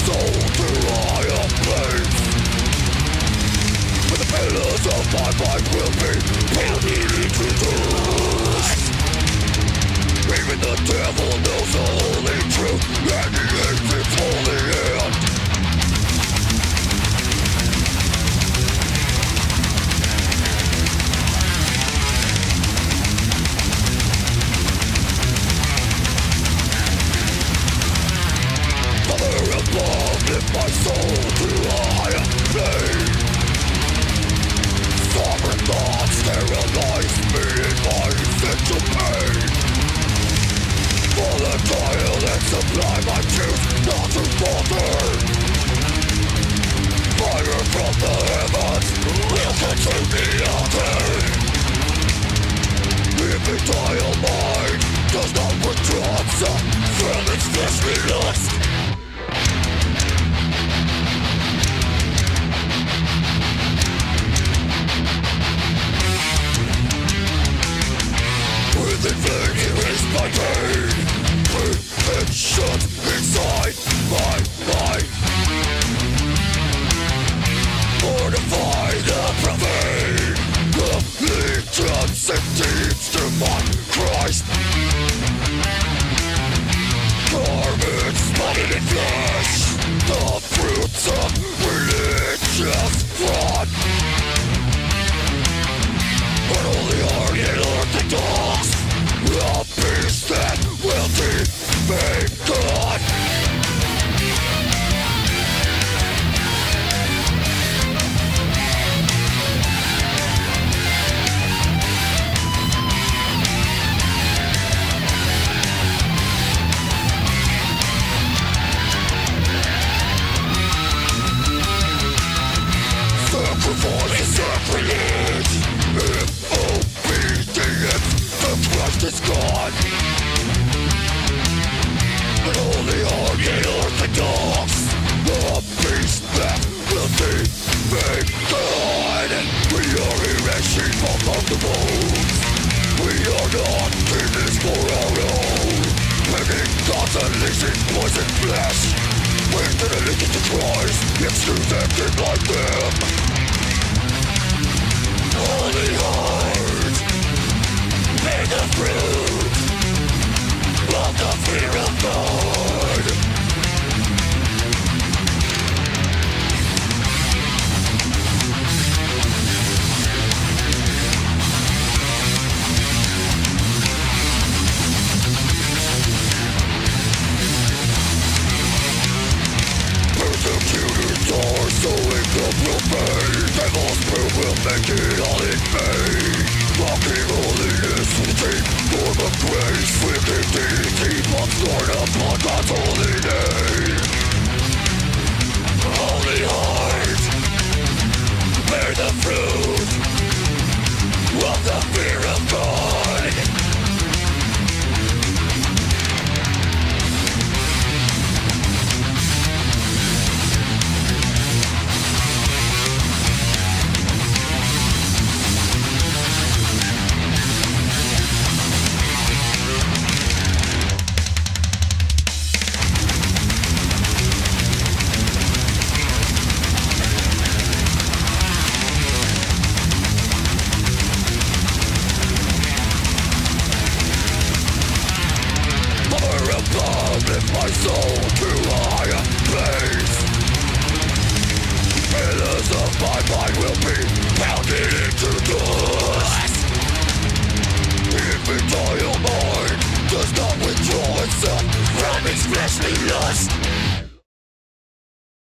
soul to higher place. But the pillars of my mind will be pulled into dust. Even the devil knows the only truth, and he hates it for the end. Lift my soul to a higher plane. Sovereign God sterilize me in my essential pain. For the violence supply my truth, not to falter. Fire from the heavens will consume the altar. If the tile mind does not withdraw itself from its fleshly lust, the flame is my pain. It shut inside my mind. Mortify the profane. The legions it deeps to my Christ. Garments spotted in flesh, the fruits of religious fraud. But only arrogant orthodox, a peace that will defame God. Sacrifice sacrilege. If obedience, the Christ is God. But only are ye orthodox, the peace that will defame God. We are erection among the bones. We are not in this for our own. Picking God's unleashing poison flesh. When did I listen to Christ? Excuse them, did like them. Holy heart, bear the fruit of the fear of God. Persecutors are so incomparable. Devils who will make it all in vain. Rock evil in this deep form of grace.